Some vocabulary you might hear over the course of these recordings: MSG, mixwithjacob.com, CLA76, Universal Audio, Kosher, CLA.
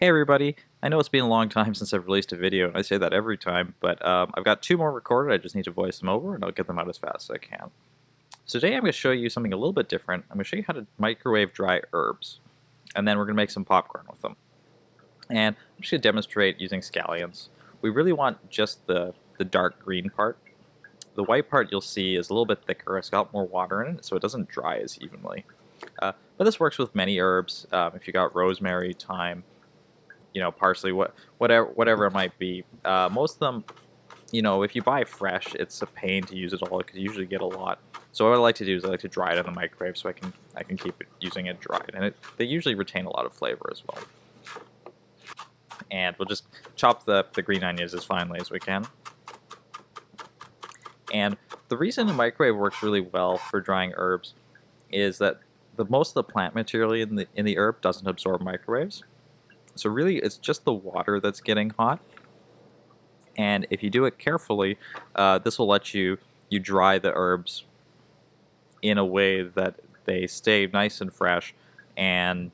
Hey everybody, I know it's been a long time since I've released a video, and I say that every time, but I've got two more recorded. I just need to voice them over, and I'll get them out as fast as I can. So today I'm going to show you something a little bit different. I'm going to show you how to microwave dry herbs, and then we're going to make some popcorn with them. And I'm just going to demonstrate using scallions. We really want just the dark green part. The white part you'll see is a little bit thicker. It's got more water in it, so it doesn't dry as evenly. But this works with many herbs. If you got rosemary, thyme, you know, parsley, whatever it might be. Most of them, you know, if you buy fresh, it's a pain to use it all because you usually get a lot. So what I like to do is I like to dry it in the microwave so I can keep it using it dried, and they usually retain a lot of flavor as well. And we'll just chop the green onions as finely as we can. And the reason the microwave works really well for drying herbs is that most of the plant material in the herb doesn't absorb microwaves. So really, it's just the water that's getting hot. And if you do it carefully, this will let you dry the herbs in a way that they stay nice and fresh, and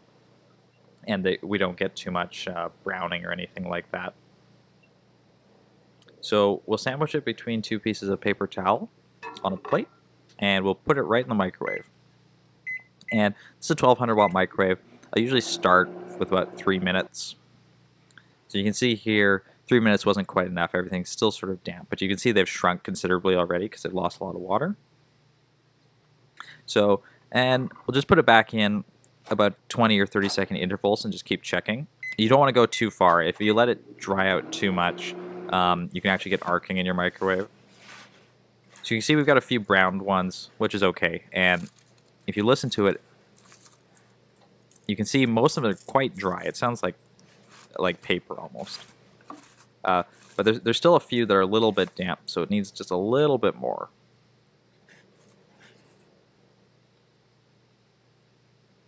we don't get too much browning or anything like that. So we'll sandwich it between two pieces of paper towel on a plate, and we'll put it right in the microwave. And it's a 1200 watt microwave. I usually start with about 3 minutes. So you can see here, 3 minutes wasn't quite enough. Everything's still sort of damp, but you can see they've shrunk considerably already because they've lost a lot of water. So, and we'll just put it back in about 20 or 30 second intervals and just keep checking. You don't want to go too far. If you let it dry out too much, you can actually get arcing in your microwave. So you can see we've got a few browned ones, which is okay. And if you listen to it, you can see most of them are quite dry. It sounds like paper almost. But there's still a few that are a little bit damp, so it needs just a little bit more.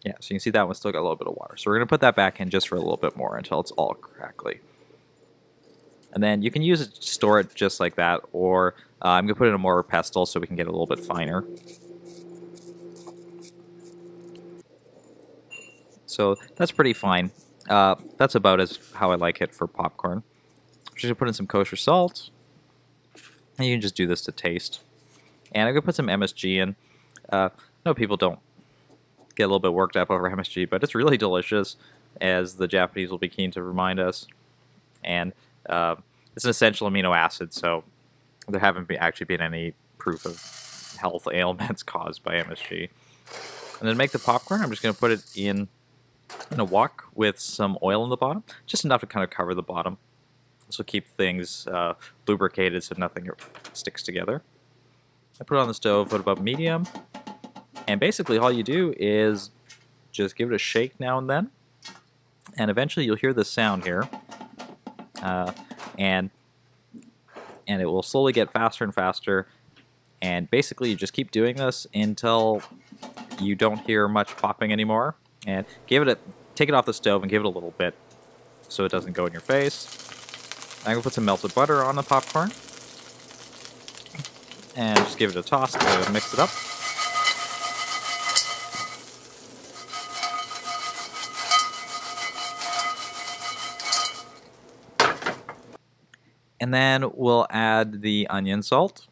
Yeah, so you can see that one's still got a little bit of water. So we're going to put that back in just for a little bit more until it's all crackly. And then you can use it to store it just like that, or I'm going to put in a mortar pestle so we can get a little bit finer. So that's pretty fine. That's about as how I like it for popcorn. Just put in some kosher salt, and you can just do this to taste. And I'm gonna put some MSG in. No, people don't get a little bit worked up over MSG, but it's really delicious, as the Japanese will be keen to remind us. And it's an essential amino acid, so there haven't actually been any proof of health ailments caused by MSG. And then to make the popcorn, I'm just gonna put it in a wok with some oil in the bottom, just enough to kind of cover the bottom. This will keep things lubricated so nothing sticks together. I put it on the stove at about medium, and basically all you do is just give it a shake now and then, and eventually you'll hear this sound here, and it will slowly get faster and faster, and basically you just keep doing this until you don't hear much popping anymore. And take it off the stove and give it a little bit so it doesn't go in your face. I'm going to put some melted butter on the popcorn and just give it a toss to mix it up. And then we'll add the onion salt.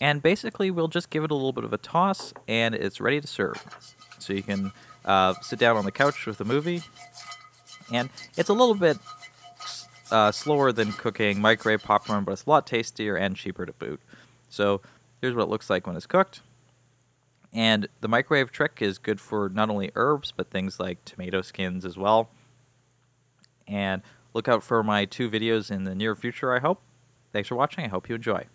And basically, we'll just give it a little bit of a toss, and it's ready to serve. So you can sit down on the couch with a movie. And it's a little bit slower than cooking microwave popcorn, but it's a lot tastier and cheaper to boot. So here's what it looks like when it's cooked. And the microwave trick is good for not only herbs, but things like tomato skins as well. And look out for my 2 videos in the near future, I hope. Thanks for watching. I hope you enjoy.